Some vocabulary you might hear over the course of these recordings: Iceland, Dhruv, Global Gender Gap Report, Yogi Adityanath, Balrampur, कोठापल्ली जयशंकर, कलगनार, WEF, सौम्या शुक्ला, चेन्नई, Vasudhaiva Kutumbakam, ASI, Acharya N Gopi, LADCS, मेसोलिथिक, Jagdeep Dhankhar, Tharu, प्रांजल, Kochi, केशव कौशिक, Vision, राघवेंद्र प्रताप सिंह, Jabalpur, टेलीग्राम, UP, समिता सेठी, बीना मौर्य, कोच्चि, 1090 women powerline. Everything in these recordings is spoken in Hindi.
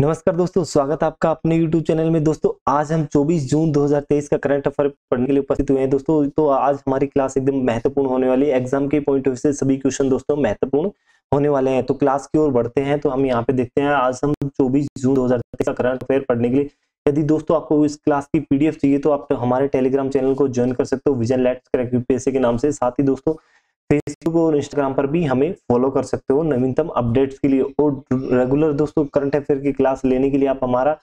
नमस्कार दोस्तों, स्वागत है आपका अपने YouTube चैनल में। दोस्तों आज हम 24 जून 2023 का करंट अफेयर पढ़ने के लिए उपस्थित हुए हैं। दोस्तों तो आज हमारी क्लास एकदम महत्वपूर्ण होने वाली है। एग्जाम के पॉइंट ऑफ व्यू से सभी क्वेश्चन दोस्तों महत्वपूर्ण होने वाले हैं। तो क्लास की ओर बढ़ते हैं। तो हम यहाँ पे देखते हैं आज हम 24 जून 2023 का करंट अफेयर पढ़ने के लिए। यदि दोस्तों आपको इस क्लास की PDF चाहिए तो आप हमारे टेलीग्राम चैनल को ज्वाइन कर सकते हो, विजन LADCS के नाम से। साथ ही दोस्तों फेसबुक और इंस्टाग्राम पर भी हमें फॉलो कर सकते हो नवीनतम अपडेट्स के लिए। और रेगुलर दोस्तों करंट अफेयर की क्लास लेने के लिए आप हमारा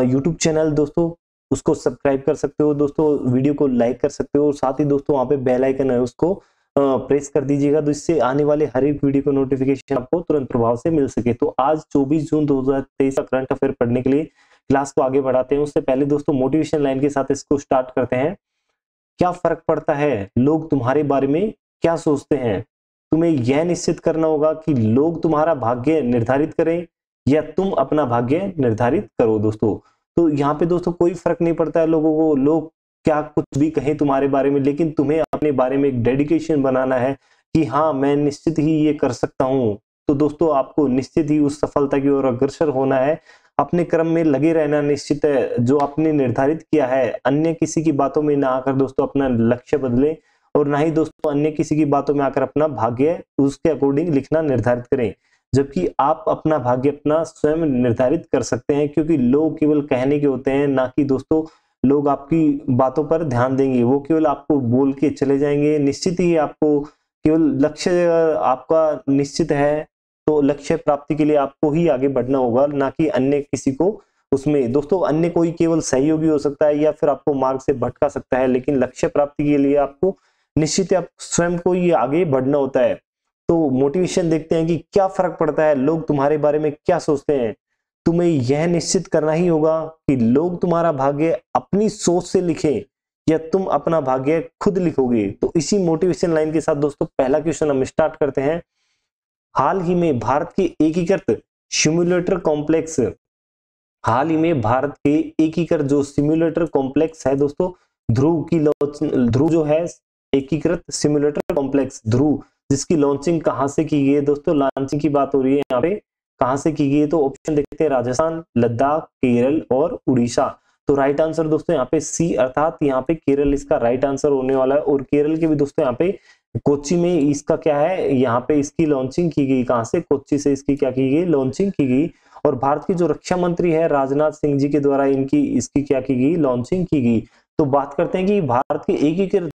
यूट्यूब चैनल दोस्तों उसको सब्सक्राइब कर सकते हो, दोस्तों वीडियो को लाइक कर सकते हो। और साथ ही दोस्तों वहाँ पे बेल आइकन है उसको प्रेस कर दीजिएगा, तो इससे आने वाले हर एक वीडियो का नोटिफिकेशन आपको तुरंत प्रभाव से मिल सके। तो आज 24 जून 2023 का करंट अफेयर पढ़ने के लिए क्लास को आगे बढ़ाते हैं। उससे पहले दोस्तों मोटिवेशन लाइन के साथ इसको स्टार्ट करते हैं। क्या फर्क पड़ता है लोग तुम्हारे बारे में क्या सोचते हैं? तुम्हें यह निश्चित करना होगा कि लोग तुम्हारा भाग्य निर्धारित करें या तुम अपना भाग्य निर्धारित करो। दोस्तों तो यहाँ पे दोस्तों कोई फर्क नहीं पड़ता है लोगों को, लोग क्या कुछ भी कहें तुम्हारे बारे में, लेकिन तुम्हें अपने बारे में एक डेडिकेशन बनाना है कि हाँ मैं निश्चित ही ये कर सकता हूँ। तो दोस्तों आपको निश्चित ही उस सफलता की ओर अग्रसर होना है, अपने क्रम में लगे रहना निश्चित है जो आपने निर्धारित किया है। अन्य किसी की बातों में ना आकर दोस्तों अपना लक्ष्य बदलें और ना ही दोस्तों अन्य किसी की बातों में आकर अपना भाग्य उसके अकॉर्डिंग लिखना निर्धारित करें, जबकि आप अपना भाग्य अपना स्वयं निर्धारित कर सकते हैं। क्योंकि लोग केवल कहने के होते हैं, ना कि दोस्तों लोग आपकी बातों पर ध्यान देंगे, वो केवल आपको बोल के चले जाएंगे। निश्चित ही आपको केवल लक्ष्य आपका निश्चित है तो लक्ष्य प्राप्ति के लिए आपको ही आगे बढ़ना होगा, ना कि अन्य किसी को उसमें। दोस्तों अन्य कोई केवल सहयोगी हो सकता है या फिर आपको मार्ग से भटका सकता है, लेकिन लक्ष्य प्राप्ति के लिए आपको निश्चित आप स्वयं को ये आगे बढ़ना होता है। तो मोटिवेशन देखते हैं कि क्या फर्क पड़ता है लोग तुम्हारे बारे में क्या सोचते हैं। तुम्हें यह निश्चित करना ही होगा कि लोग तुम्हारा भाग्य अपनी सोच से लिखें या तुम अपना भाग्य खुद लिखोगे। तो इसी मोटिवेशन लाइन के साथ दोस्तों पहला क्वेश्चन हम स्टार्ट करते हैं। हाल ही में भारत के एकीकृत जो सिम्युलेटर कॉम्प्लेक्स है दोस्तों, ध्रुव जो है एकीकृत सिम्युलेटर कॉम्प्लेक्स ध्रुव, जिसकी लॉन्चिंग कहां से की गई है। दोस्तों लॉन्चिंग की बात हो रही है यहाँ पे, कहां से की गई है तो ऑप्शन देखते हैं राजस्थान, लद्दाख, केरल और उड़ीसा। तो राइट आंसर दोस्तों यहाँ पे सी अर्थात यहाँ पे केरल इसका राइट आंसर होने वाला है। और केरल के भी दोस्तों यहाँ पे कोची में इसका क्या है, यहाँ पे इसकी लॉन्चिंग की गई। कहाँ से? कोची से इसकी क्या की गई, लॉन्चिंग की गई। और भारत के जो रक्षा मंत्री है राजनाथ सिंह जी के द्वारा इसकी क्या की गई, लॉन्चिंग की गई। तो बात करते हैं कि भारत के एकीकृत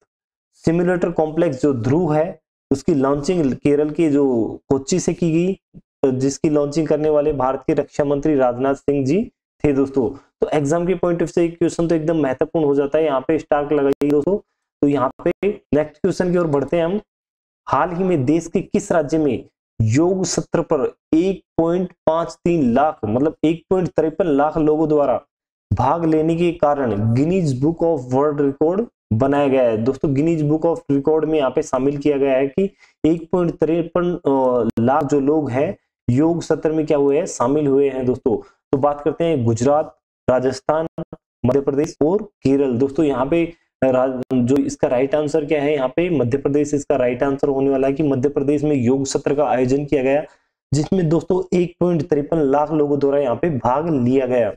सिम्युलेटर कॉम्प्लेक्स जो ध्रुव है उसकी लॉन्चिंग केरल के जो कोच्चि से की गई, जिसकी लॉन्चिंग करने वाले भारत के रक्षा मंत्री राजनाथ सिंह जी थे। दोस्तों तो एग्जाम के पॉइंट ऑफ से क्वेश्चन तो एकदम महत्वपूर्ण हो जाता है, यहाँ पे स्टार्क लगाइए दोस्तों। तो यहाँ पे नेक्स्ट क्वेश्चन की ओर बढ़ते हैं हम। हाल ही में देश के किस राज्य में योग सत्र पर 1.53 लाख मतलब 1.53 लाख लोगों द्वारा भाग लेने के कारण Guinness book of world record बनाया गया है? दोस्तों गिनीज बुक ऑफ रिकॉर्ड में यहाँ पे शामिल किया गया है कि 1.53 लाख जो लोग हैं योग सत्र में क्या हुए हैं, शामिल हुए हैं। दोस्तों तो बात करते हैं गुजरात, राजस्थान, मध्य प्रदेश और केरल। दोस्तों यहाँ पे जो इसका राइट आंसर क्या है, यहाँ पे मध्य प्रदेश इसका राइट आंसर होने वाला है कि मध्य प्रदेश में योग सत्र का आयोजन किया गया, जिसमें दोस्तों 1.53 लाख लोगों द्वारा यहाँ पे भाग लिया गया।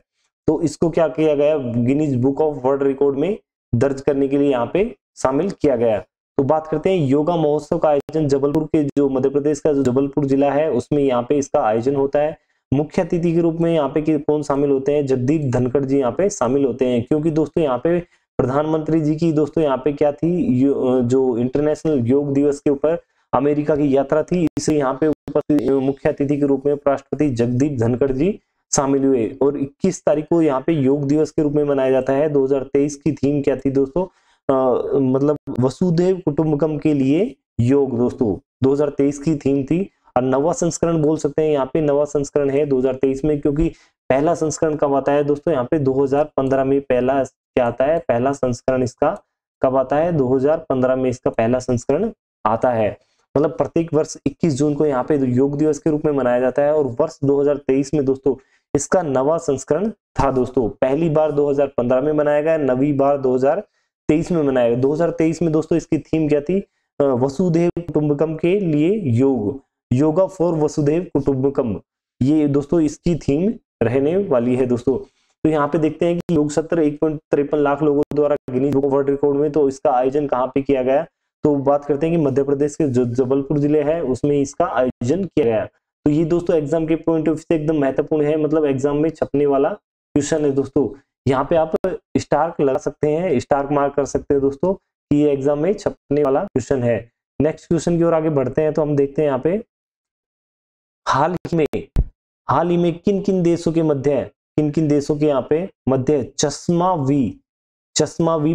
तो इसको क्या किया गया, Guinness book of world record में दर्ज करने के लिए यहाँ पे शामिल किया गया। तो बात करते हैं योगा महोत्सव का आयोजन जबलपुर के जो मध्य प्रदेश का जो जबलपुर जिला है उसमें यहाँ पे इसका आयोजन होता है। मुख्य अतिथि के रूप में यहाँ पे कौन शामिल होते हैं, जगदीप धनखड़ जी यहाँ पे शामिल होते हैं। क्योंकि दोस्तों यहाँ पे प्रधानमंत्री जी की दोस्तों यहाँ पे क्या थी, जो इंटरनेशनल योग दिवस के ऊपर अमेरिका की यात्रा थी, इसे यहाँ पे मुख्य अतिथि के रूप में राष्ट्रपति जगदीप धनखड़ जी शामिल हुए। और 21 तारीख को यहाँ पे योग दिवस के रूप में मनाया जाता है। 2023 की थीम क्या थी दोस्तों, मतलब वसुधैव कुटुंबकम के लिए योग। दोस्तों 2023 की थीम थी और नवा संस्करण बोल सकते हैं, यहाँ पे नवा संस्करण है 2023 में। क्योंकि पहला संस्करण कब आता है दोस्तों, यहाँ पे 2015 में पहला क्या आता है, पहला संस्करण इसका कब आता है, 2015 में इसका पहला संस्करण आता है। मतलब प्रत्येक वर्ष 21 जून को यहाँ पे योग दिवस के रूप में मनाया जाता है और वर्ष 2023 में दोस्तों इसका नवा संस्करण था। दोस्तों पहली बार 2015 में मनाया गया, नवी बार 2023 में मनाया गया। 2023 में दोस्तों इसकी थीम क्या थी, वसुधैव कुटुंबकम के लिए योग, योगा फॉर वसुधैव कुटुंबकम, ये दोस्तों इसकी थीम रहने वाली है दोस्तों। तो यहाँ पे देखते हैं कि योग सत्र 1.53 लाख लोगों द्वारा Guinness book of world record में, तो इसका आयोजन कहाँ पे किया गया, तो बात करते हैं कि मध्य प्रदेश के जो जबलपुर जिले है उसमें इसका आयोजन किया गया। तो ये दोस्तों एग्जाम के पॉइंट ऑफ व्यू से एकदम महत्वपूर्ण है, मतलब एग्जाम में छपने वाला क्वेश्चन है दोस्तों। यहाँ पे आप स्टार्क लगा सकते हैं, स्टार्क मार्क कर सकते हैं दोस्तों कि ये एग्जाम में छपने वाला क्वेश्चन है। नेक्स्ट क्वेश्चन की ओर आगे बढ़ते हैं तो हम देखते हैं यहाँ पे हाल ही में किन-किन देशों के मध्य यहाँ पे मध्य चश्मा वी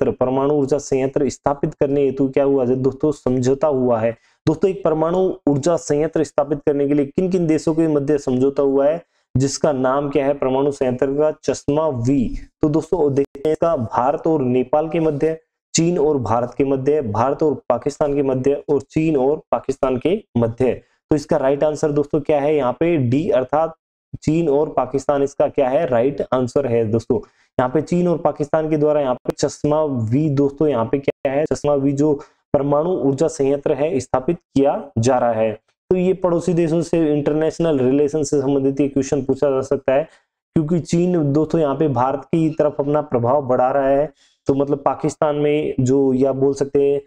परमाणु ऊर्जा संयंत्र स्थापित करने हेतु क्या हुआ है दोस्तों, समझौता हुआ है दोस्तों। एक परमाणु ऊर्जा संयंत्र स्थापित करने के लिए किन किन देशों के मध्य समझौता हुआ है जिसका नाम क्या है परमाणु संयंत्र का, चश्मा वी। तो दोस्तों देखते हैं इसका भारत और नेपाल के मध्य, चीन और भारत के मध्य, भारत और पाकिस्तान के मध्य, और चीन और पाकिस्तान के मध्य। तो इसका राइट आंसर दोस्तों क्या है यहाँ पे डी, अर्थात चीन और पाकिस्तान इसका क्या है राइट आंसर है दोस्तों। यहाँ पे चीन और पाकिस्तान के द्वारा यहाँ पे चश्मा वी दोस्तों, यहाँ पे क्या है चश्मा वी जो परमाणु ऊर्जा संयंत्र है स्थापित किया जा रहा है। तो ये पड़ोसी देशों से इंटरनेशनल रिलेशन से संबंधित ये क्वेश्चन पूछा जा सकता है, क्योंकि चीन दोस्तों यहाँ पे भारत की तरफ अपना प्रभाव बढ़ा रहा है। तो मतलब पाकिस्तान में जो, या बोल सकते हैं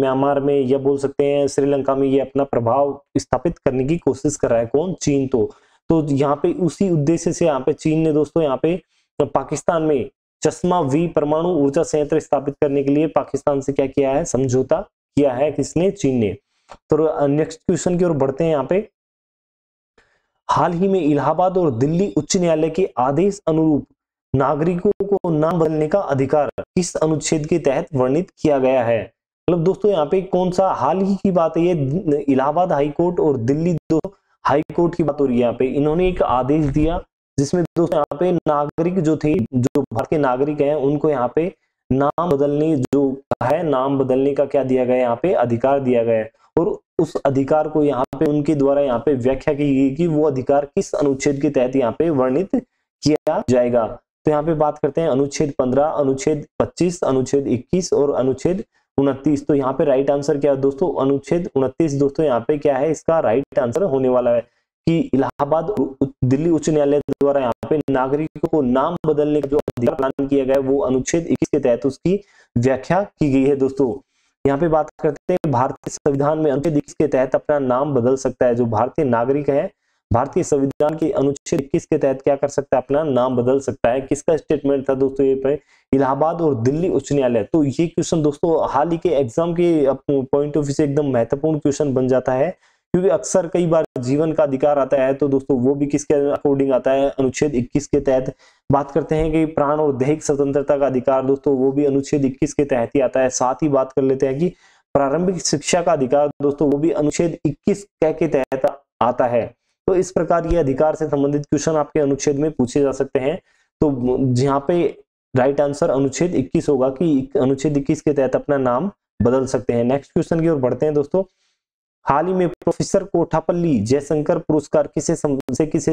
म्यांमार में, या बोल सकते हैं श्रीलंका में, ये अपना प्रभाव स्थापित करने की कोशिश कर रहा है कौन, चीन। तो यहाँ पे उसी उद्देश्य से यहाँ पे चीन ने दोस्तों यहाँ पे पाकिस्तान में चश्मा वी परमाणु ऊर्जा संयंत्र स्थापित करने के लिए पाकिस्तान से क्या किया है, समझौता किया है, किसने, चीन ने। तो नेक्स्ट क्वेश्चन की ओर बढ़ते हैं। यहाँ पे हाल ही में इलाहाबाद और दिल्ली उच्च न्यायालय के आदेश अनुरूप नागरिकों को नाम बदलने का अधिकार किस अनुच्छेद के तहत वर्णित किया गया है, मतलब दोस्तों यहाँ पे कौन सा, हाल ही की बात है ये, इलाहाबाद हाईकोर्ट और दिल्ली दो हाईकोर्ट की बात हो रही है। यहाँ पे इन्होंने एक आदेश दिया जिसमें दोस्तों यहाँ पे नागरिक जो थे, जो भारत के नागरिक हैं, उनको यहाँ पे नाम बदलने जो है, नाम बदलने का क्या दिया गया है यहाँ पे अधिकार दिया गया है, और उस अधिकार को यहाँ पे उनके द्वारा यहाँ पे व्याख्या की गई कि वो अधिकार किस अनुच्छेद के तहत यहाँ पे वर्णित किया जाएगा। तो यहाँ पे बात करते हैं अनुच्छेद 15, अनुच्छेद 25, अनुच्छेद 21 और अनुच्छेद 29। तो यहाँ पे राइट आंसर क्या है दोस्तों, अनुच्छेद 29 दोस्तों यहाँ पे क्या है इसका राइट आंसर होने वाला है कि इलाहाबाद दिल्ली उच्च न्यायालय द्वारा यहाँ पे नागरिकों को नाम बदलने का जो अधिकार प्रदान किया गया वो अनुच्छेद 21 के तहत उसकी व्याख्या की गई है दोस्तों। यहाँ पे बात करते हैं भारतीय संविधान में अनुच्छेद 21 के तहत अपना नाम बदल सकता है, जो भारतीय नागरिक है भारतीय संविधान के अनुच्छेद 21 के तहत क्या कर सकता है, अपना नाम बदल सकता है। किसका स्टेटमेंट था दोस्तों ये पे, इलाहाबाद और दिल्ली उच्च न्यायालय। तो ये क्वेश्चन दोस्तों हाल ही के एग्जाम के पॉइंट ऑफ व्यू से एकदम महत्वपूर्ण क्वेश्चन बन जाता है, क्योंकि अक्सर कई बार जीवन का अधिकार आता है तो दोस्तों वो भी किसके अकॉर्डिंग आता है, अनुच्छेद 21 के तहत। बात करते हैं कि प्राण और दैहिक स्वतंत्रता का अधिकार दोस्तों वो भी अनुच्छेद 21 के तहत ही आता है। साथ ही बात कर लेते हैं कि प्रारंभिक शिक्षा का अधिकार दोस्तों वो भी अनुच्छेद 21 के तहत आता है। तो इस प्रकार ये अधिकार से संबंधित क्वेश्चन आपके अनुच्छेद में पूछे जा सकते हैं। तो यहाँ पे राइट आंसर अनुच्छेद 21 होगा कि अनुच्छेद 21 के तहत अपना नाम बदल सकते हैं। नेक्स्ट क्वेश्चन की ओर बढ़ते हैं दोस्तों। हाल ही में प्रोफेसर कोठापल्ली जयशंकर पुरस्कार किसे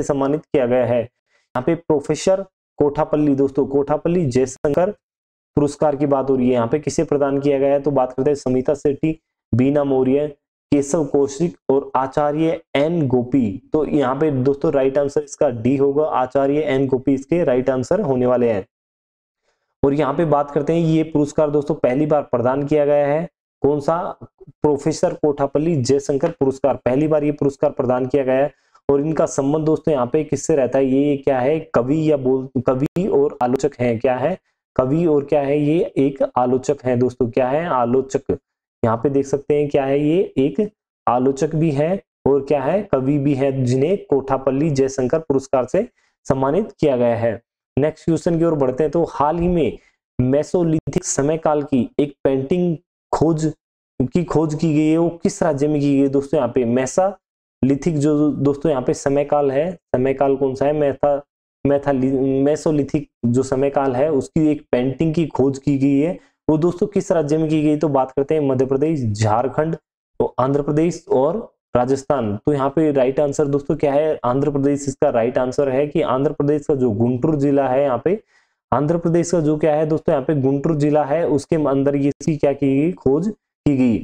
सम्मानित किया गया है, यहाँ पे प्रोफेसर कोठापल्ली दोस्तों, कोठापल्ली जयशंकर पुरस्कार की बात हो रही है, यहाँ पे किसे प्रदान किया गया है। तो बात करते हैं समिता सेठी, बीना मौर्य, केशव कौशिक और आचार्य एन गोपी। तो यहाँ पे दोस्तों राइट आंसर इसका डी होगा, आचार्य एन गोपी इसके राइट आंसर होने वाले हैं। और यहाँ पे बात करते हैं ये पुरस्कार दोस्तों पहली बार प्रदान किया गया है, कौन सा, प्रोफेसर कोठापल्ली जयशंकर पुरस्कार, पहली बार ये पुरस्कार प्रदान किया गया है। और इनका संबंध दोस्तों यहाँ पे किससे रहता है, ये क्या है, कवि और आलोचक है, क्या है, कवि और क्या है, ये एक आलोचक है दोस्तों, क्या है, आलोचक। यहाँ पे देख सकते हैं क्या है, ये एक आलोचक भी है और क्या है कवि भी है, जिन्हें कोठापल्ली जयशंकर पुरस्कार से सम्मानित किया गया है। नेक्स्ट क्वेश्चन की ओर बढ़ते हैं। तो हाल ही में मेसोलिथिक समय काल की एक पेंटिंग खोज की गई है, वो किस राज्य में की गई है दोस्तों, यहाँ पे मेसोलिथिक जो दोस्तों यहाँ पे समय काल है, समय काल कौन सा है, मेसोलिथिक जो समय काल है उसकी एक पेंटिंग की खोज की गई है, वो दोस्तों किस राज्य में की गई। तो बात करते हैं मध्य प्रदेश, झारखंड, तो आंध्र प्रदेश और राजस्थान। तो यहाँ पे राइट आंसर दोस्तों क्या है, आंध्र प्रदेश इसका राइट आंसर है कि आंध्र प्रदेश का जो गुंटूर जिला है, यहाँ पे आंध्र प्रदेश का जो क्या है दोस्तों यहाँ पे गुंटूर जिला है उसके अंदर ये इसकी क्या की गई, खोज की गई।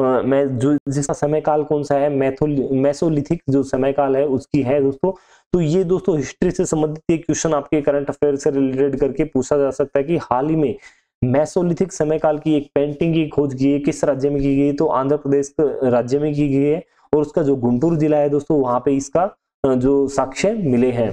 मैं जो जिसका समय काल कौन सा है, मेसोलिथिक जो समय काल है उसकी है दोस्तों। तो ये दोस्तों हिस्ट्री से संबंधित ये क्वेश्चन आपके करंट अफेयर से रिलेटेड करके पूछा जा सकता है कि हाल ही में मेसोलिथिक समय काल की एक पेंटिंग की खोज की है, किस राज्य में की गई, तो आंध्र प्रदेश राज्य में की गई है और उसका जो गुंटूर जिला है दोस्तों वहां पे इसका जो साक्ष्य मिले हैं।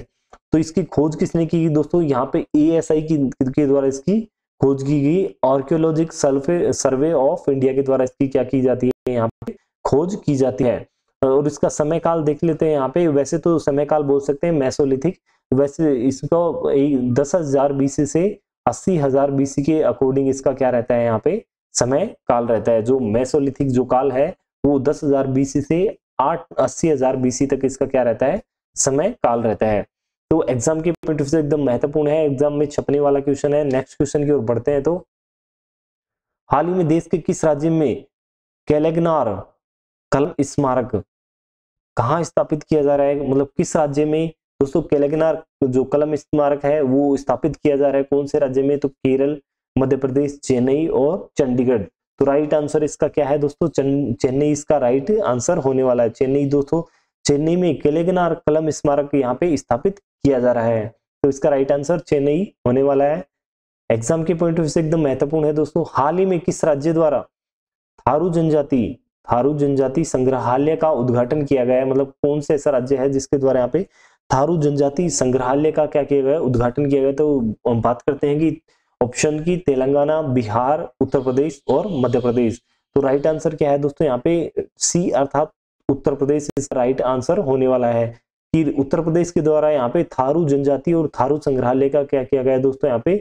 तो इसकी खोज किसने की दोस्तों, यहाँ पे ASI के द्वारा इसकी खोज की गई। आर्कियोलॉजिक सर्वे ऑफ इंडिया के द्वारा इसकी क्या की जाती है, यहाँ पे खोज की जाती है। और इसका समय काल देख लेते हैं, यहाँ पे वैसे तो समय काल बोल सकते हैं मेसोलिथिक, वैसे इसको 10,000 BC से 80,000 BC के अकॉर्डिंग इसका क्या रहता है, यहाँ पे समय काल रहता है। जो मेसोलिथिक जो काल है वो 10,000 BC से 80,000 BC तक इसका क्या रहता है, समय काल रहता है। तो एग्जाम के पॉइंट ऑफ व्यू से एकदम महत्वपूर्ण है, एग्जाम में छपने वाला क्वेश्चन है। नेक्स्ट क्वेश्चन की ओर बढ़ते हैं। तो हाल ही में देश के किस राज्य में कलगनार कलम स्मारक कहाँ स्थापित किया जा रहा है, मतलब किस राज्य में दोस्तों कलगनार जो कलम स्मारक है वो स्थापित किया जा रहा है, कौन से राज्य में, तो केरल, मध्य प्रदेश, चेन्नई और चंडीगढ़। तो राइट आंसर इसका क्या है दोस्तों, चेन्नई इसका राइट आंसर होने वाला है। चेन्नई दोस्तों, चेन्नई में कलगनार कलम स्मारक यहाँ पे स्थापित किया जा रहा है, तो इसका राइट आंसर चेन्नई होने वाला है। एग्जाम के पॉइंट ऑफ व्यू से एकदम महत्वपूर्ण है दोस्तों। हाल ही में किस राज्य द्वारा थारू जनजाति संग्रहालय का उद्घाटन किया गया है, मतलब कौन सा ऐसा राज्य है जिसके द्वारा यहाँ पे थारू जनजाति संग्रहालय का क्या किया गया, उद्घाटन किया गया। तो हम बात करते हैं कि ऑप्शन की तेलंगाना, बिहार, उत्तर प्रदेश और मध्य प्रदेश। तो राइट आंसर क्या है दोस्तों, यहाँ पे सी अर्थात उत्तर प्रदेश इसका राइट आंसर होने वाला है कि उत्तर प्रदेश के द्वारा यहाँ पे थारू जनजाति और थारू संग्रहालय का क्या किया गया है दोस्तों, यहाँ पे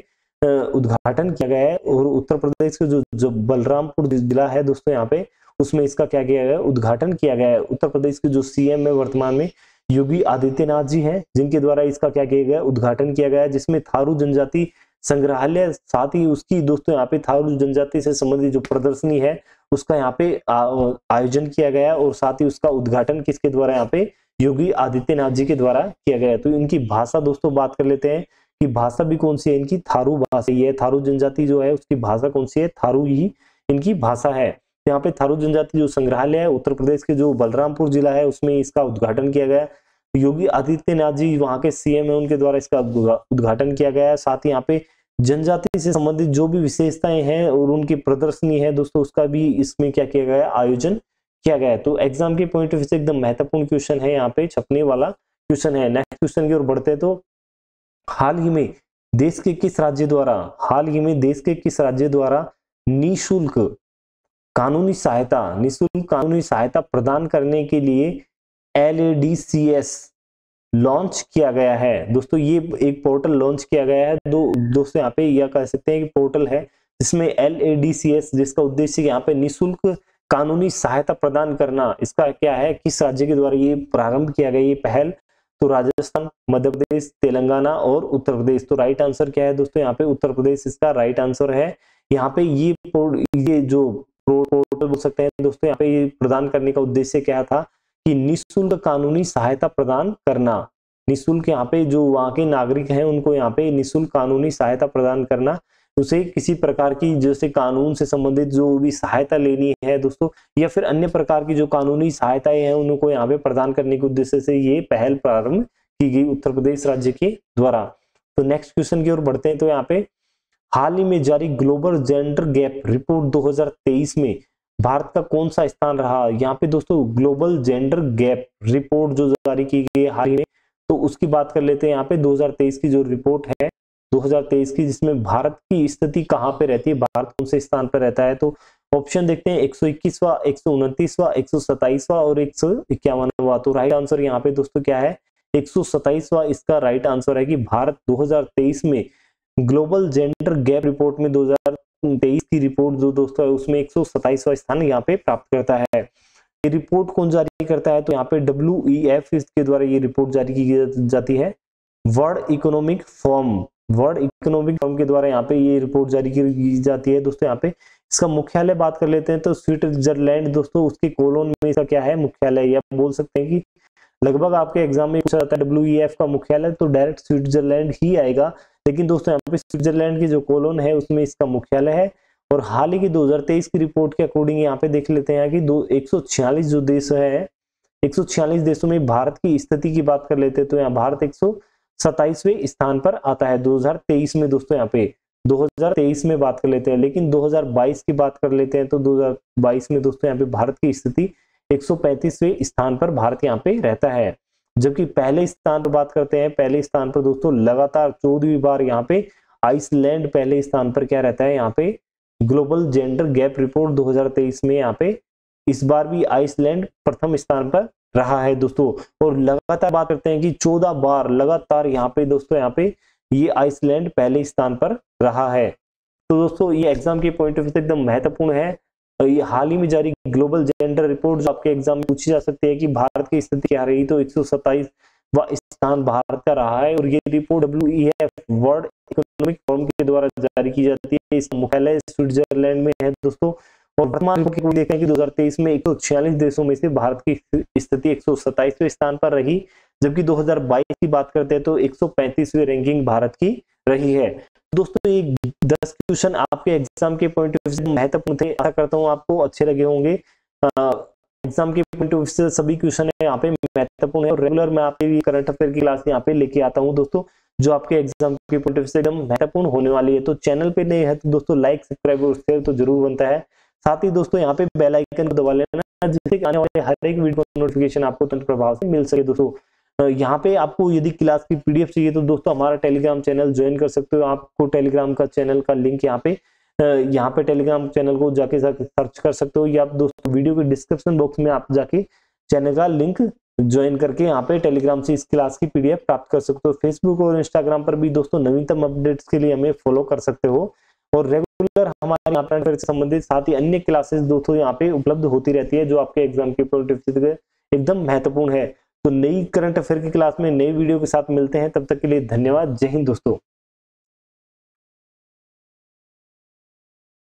उद्घाटन किया गया है। और उत्तर प्रदेश के जो बलरामपुर जिला है दोस्तों यहाँ पे उसमें इसका क्या किया गया है, उद्घाटन किया गया है। उत्तर प्रदेश के जो CM है वर्तमान में योगी आदित्यनाथ जी है, जिनके द्वारा इसका क्या किया गया, उद्घाटन किया गया है, जिसमें थारू जनजाति संग्रहालय, साथ ही उसकी दोस्तों यहाँ पे थारू जनजाति से संबंधित जो प्रदर्शनी है उसका यहाँ पे आयोजन किया गया और साथ ही उसका उद्घाटन किसके द्वारा, यहाँ पे योगी आदित्यनाथ जी के द्वारा किया गया। तो इनकी भाषा दोस्तों बात कर लेते हैं कि भाषा भी कौन सी है, इनकी थारू भाषा ही है। थारू जनजाति जो है उसकी भाषा कौन सी है, थारू ही इनकी भाषा है। यहाँ पे थारू जनजाति जो संग्रहालय है उत्तर प्रदेश के जो बलरामपुर जिला है उसमें इसका उद्घाटन किया गया। योगी आदित्यनाथ जी वहाँ के CM है, उनके द्वारा इसका उद्घाटन किया गया है। साथ ही यहाँ पे जनजाति से संबंधित जो भी विशेषताएं हैं और उनकी प्रदर्शनी है दोस्तों उसका भी इसमें क्या किया गया, आयोजन किया गया है। तो एग्जाम के पॉइंट ऑफ व्यू से एकदम महत्वपूर्ण क्वेश्चन है, यहाँ पे छपने वाला क्वेश्चन है। नेक्स्ट क्वेश्चन की ओर बढ़ते हैं। तो हाल ही में देश के किस राज्य द्वारा निःशुल्क कानूनी सहायता प्रदान करने के लिए LADCS लॉन्च किया गया है दोस्तों। ये एक पोर्टल लॉन्च किया गया है दोस्तों, यहाँ पे यह कह सकते हैं कि पोर्टल है जिसमें LADCS, जिसका उद्देश्य यहाँ पे निःशुल्क कानूनी सहायता प्रदान करना, इसका क्या है, किस राज्य के द्वारा ये प्रारंभ किया गया ये पहल, तो राजस्थान, मध्य प्रदेश, तेलंगाना और उत्तर प्रदेश। तो राइट आंसर क्या है दोस्तों, यहाँ पे उत्तर प्रदेश इसका राइट आंसर है। यहाँ पे ये जो पोर्टल बोल सकते हैं दोस्तों, यहाँ पे ये प्रदान करने का उद्देश्य क्या था कि निःशुल्क कानूनी सहायता प्रदान करना, निःशुल्क यहाँ पे जो वहाँ के नागरिक हैं उनको यहाँ पे निःशुल्क कानूनी सहायता प्रदान करना, उसे किसी प्रकार की जैसे कानून से संबंधित जो भी सहायता लेनी है दोस्तों या फिर अन्य प्रकार की जो कानूनी सहायताएं हैं उनको यहाँ पे प्रदान करने के उद्देश्य से ये पहल प्रारंभ की गई उत्तर प्रदेश राज्य के द्वारा। तो नेक्स्ट क्वेश्चन की ओर बढ़ते हैं। तो यहाँ पे हाल ही में जारी ग्लोबल जेंडर गैप रिपोर्ट 2023 में भारत का कौन सा स्थान रहा, यहाँ पे दोस्तों ग्लोबल जेंडर गैप रिपोर्ट जो जारी की गई है हाल ही में, तो उसकी बात कर लेते हैं। यहाँ पे 2023 की जो रिपोर्ट है 2023 की, जिसमें भारत की स्थिति कहाँ पे रहती है, भारत कौन से स्थान पे रहता है, तो ऑप्शन देखते हैं 121वां, 129वां, 127वां और 151वां। तो राइट आंसर यहाँ पे दोस्तों क्या है, 127वां इसका राइट आंसर है कि भारत 2023 में ग्लोबल जेंडर गैप रिपोर्ट में 2023 की रिपोर्ट जो दोस्तों है उसमें 127वां स्थान यहाँ पे प्राप्त करता है। ये रिपोर्ट कौन जारी करता है, तो यहाँ पे WEF इसके द्वारा ये रिपोर्ट जारी की जाती है। वर्ल्ड इकोनॉमिक फोरम के द्वारा यहाँ पे ये रिपोर्ट जारी की जाती है दोस्तों। यहाँ पे इसका मुख्यालय बात कर लेते हैं, तो स्विट्जरलैंड दोस्तों उसके कोलोन में इसका क्या है मुख्यालय, या बोल सकते हैं कि लगभग आपके एग्जाम में पूछा जाता है WEF का मुख्यालय, तो डायरेक्ट स्विट्जरलैंड ही आएगा, लेकिन दोस्तों यहाँ पे स्विट्जरलैंड की जो कोलोन है उसमें इसका मुख्यालय है। और हाल ही की 2023 की रिपोर्ट के अकॉर्डिंग यहाँ पे देख लेते हैं कि 146 जो देश है, 146 देशों में भारत की स्थिति की बात कर लेते हैं तो यहाँ भारत 127वें स्थान पर आता है 2023 में। दोस्तों यहाँ पे 2023 में बात कर लेते हैं, लेकिन 2022 की बात कर लेते हैं तो 2022 में दोस्तों यहाँ पे भारत की स्थिति 135वें स्थान पर भारत यहाँ पे रहता है। जबकि पहले स्थान पर बात करते हैं, पहले स्थान पर दोस्तों लगातार 14वीं बार यहाँ पे आइसलैंड पहले स्थान पर क्या रहता है, यहाँ पे ग्लोबल जेंडर गैप रिपोर्ट 2023 में यहाँ पे इस बार भी आइसलैंड प्रथम स्थान पर रहा है दोस्तों। और लगातार बात करते हैं कि 14 बार लगातार यहाँ पे दोस्तों यहाँ पे ये आइसलैंड पहले स्थान पर रहा है। तो दोस्तों ये एग्जाम के पॉइंट ऑफ व्यू से एकदम महत्वपूर्ण है। ये हाल ही में जारी ग्लोबल जेंडर रिपोर्ट जो आपके एग्जाम में पूछी जा सकती है कि भारत की स्थिति क्या रही, तो 127वां स्थान भारत का रहा है। और ये report WEF world economic forum के द्वारा जारी की जाती है, इसका मुख्यालय स्विट्जरलैंड में है दोस्तों। और वर्तमान में देखते हैं कि 2023 में 146 देशों में से भारत की स्थिति 127वें स्थान पर रही, जबकि 2022 की बात करते हैं तो 135वें रैंकिंग भारत की रही है। दोस्तों ये 10 क्वेश्चन आपके एग्जाम के पॉइंट ऑफ व्यू से महत्वपूर्ण थे, आशा करता हूँ आपको अच्छे लगे होंगे। एग्जाम के पॉइंट ऑफ व्यू से सभी क्वेश्चन यहाँ पे महत्वपूर्ण है और रेगुलर मैं आपके लिए करंट अफेयर की क्लास यहाँ पे लेके आता हूँ दोस्तों, जो आपके एग्जाम के पॉइंट ऑफ व्यू से एकदम महत्वपूर्ण होने वाली है। तो चैनल पे नए हैं तो दोस्तों लाइक, सब्सक्राइब और शेयर तो जरूर बनता है। साथ ही दोस्तों यहाँ पे बेल आइकन को दबा लेना, जिससे आने वाले हर एक वीडियो का नोटिफिकेशन आपको तुरंत प्रभाव से मिल सके। दोस्तों यहाँ पे आपको यदि क्लास की PDF चाहिए तो दोस्तों हमारा टेलीग्राम चैनल ज्वाइन कर सकते हो। आपको टेलीग्राम का चैनल का लिंक यहाँ पे टेलीग्राम चैनल को जाके सर्च कर सकते हो, या आप दोस्तों वीडियो के डिस्क्रिप्शन बॉक्स में आप जाके चैनल का लिंक ज्वाइन करके यहाँ पे टेलीग्राम से इस क्लास की PDF प्राप्त कर सकते हो। फेसबुक और इंस्टाग्राम पर भी दोस्तों नवीनतम अपडेट्स के लिए हमें फॉलो कर सकते हो और रेगुलर हमारे यहाँ पर संबंधित साथ ही अन्य क्लासेस दोस्तों यहाँ पे उपलब्ध होती रहती है, जो आपके एग्जाम के पॉइंट ऑफ व्यू से एकदम महत्वपूर्ण है। तो नई करंट अफेयर की क्लास में नई वीडियो के साथ मिलते हैं, तब तक के लिए धन्यवाद। जय हिंद दोस्तों।